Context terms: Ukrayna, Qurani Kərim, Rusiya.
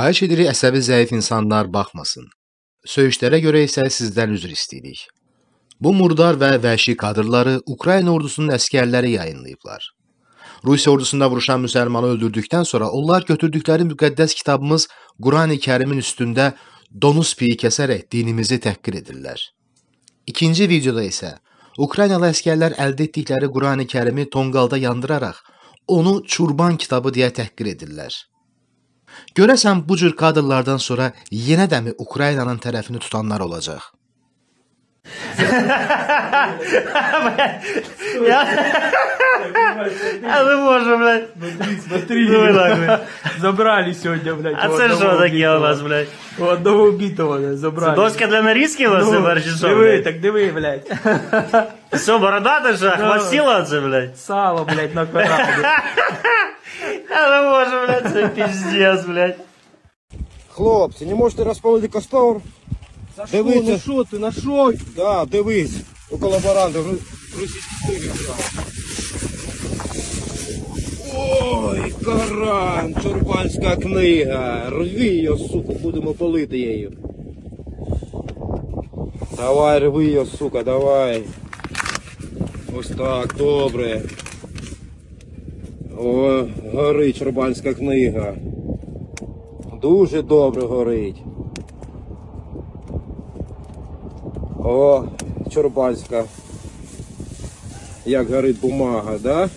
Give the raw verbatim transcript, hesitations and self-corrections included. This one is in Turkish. Xahiş edirik, əsəbi zəif insanlar baxmasın. Söyüşlərə görə isə sizdən üzr istəyirik. Bu murdar və vəhşi kadrları Ukrayna ordusunun əskərləri yayınlayıblar. Rusiya ordusunda vuruşan müsəlmanı öldürdükdən sonra onlar götürdükləri müqəddəs kitabımız Qurani Kərimin üstündə donuz piyi kəsərək dinimizi təhqir edirlər. İkinci videoda isə Ukraynalı əskərlər əldə etdikləri Qurani Kərimi tonqalda yandıraraq onu çurban kitabı deyə təhqir edirlər. Görəsən bu cür kadrlardan sonra yenə də mi Ukraynanın tərəfini tutanlar olacaq? А мы можем, блядь. Смотри, смотри. Забрали сегодня, блядь. А це що таке у вас, блядь? У одного убитого, блядь, забрали. Доска для нарізки у вас, баржишо? Диви, так диви, блядь. Все, бородата же, хватило же, блядь. Сало, блядь, на квадрат. А мы можем, блядь, це пиздец, блядь. Хлопці, не можете розпалити костер? Дивіться, що ти нашов? Да, дивись. У колаборантів російські сили. Ой, Коран, чурбанська книга. Рви її, сука, будемо палити її. Давай, рви її, сука, давай. Ось так, добре. О, горить чурбанська книга. Дуже добре горить. О, чурбанська. Як горить бумага, да?